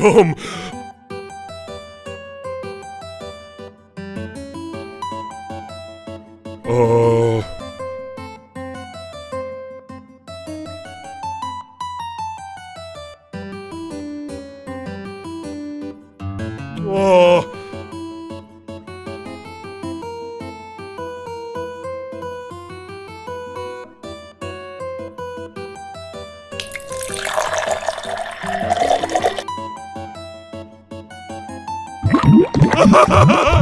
home. Ha ha ha!